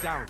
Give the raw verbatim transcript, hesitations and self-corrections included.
Down.